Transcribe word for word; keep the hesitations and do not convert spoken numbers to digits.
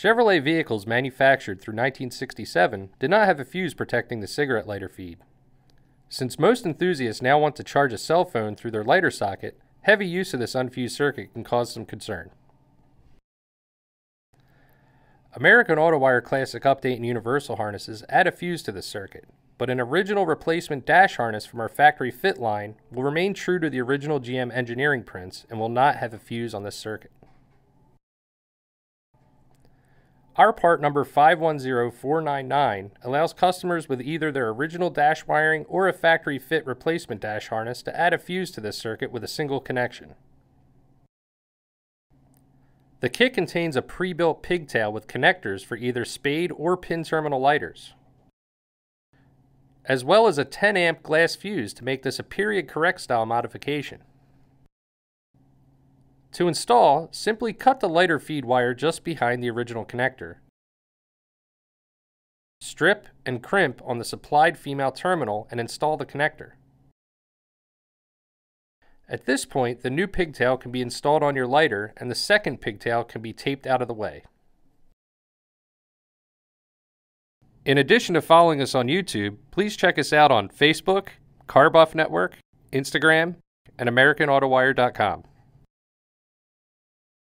Chevrolet vehicles manufactured through nineteen sixty-seven did not have a fuse protecting the cigarette lighter feed. Since most enthusiasts now want to charge a cell phone through their lighter socket, heavy use of this unfused circuit can cause some concern. American Autowire Classic Update and Universal harnesses add a fuse to this circuit, but an original replacement dash harness from our factory fit line will remain true to the original G M engineering prints and will not have a fuse on this circuit. Our part number five one zero four nine nine allows customers with either their original dash wiring or a factory fit replacement dash harness to add a fuse to this circuit with a single connection. The kit contains a pre-built pigtail with connectors for either spade or pin terminal lighters, as well as a ten amp glass fuse to make this a period correct style modification. To install, simply cut the lighter feed wire just behind the original connector. Strip and crimp on the supplied female terminal and install the connector. At this point, the new pigtail can be installed on your lighter and the second pigtail can be taped out of the way. In addition to following us on YouTube, please check us out on Facebook, CarBuff Network, Instagram, and American Autowire dot com.